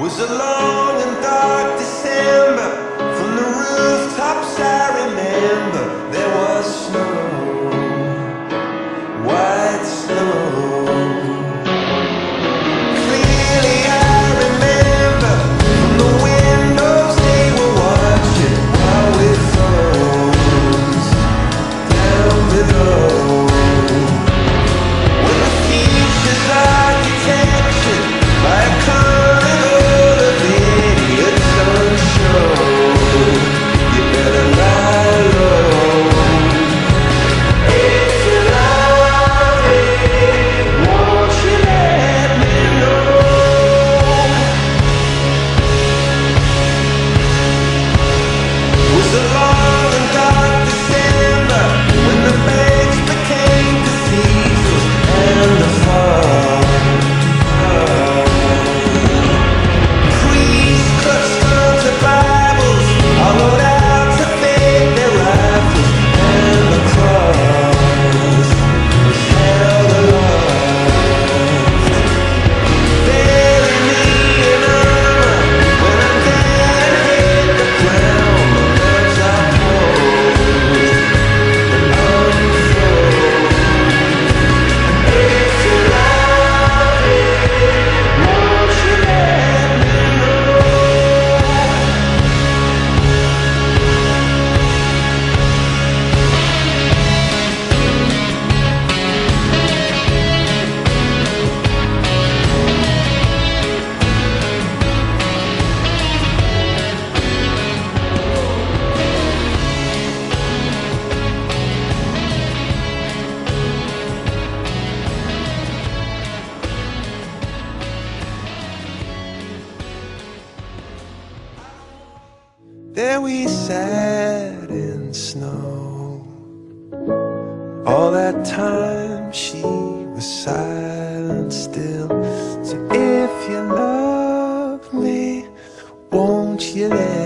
Was a long and dark December. From the rooftops I remember there was snow, white snow. Clearly I remember from the windows they were watching while we froze down below. When the future's like detection by a there we sat in snow. All that time she was silent still. So if you love me, won't you let me know?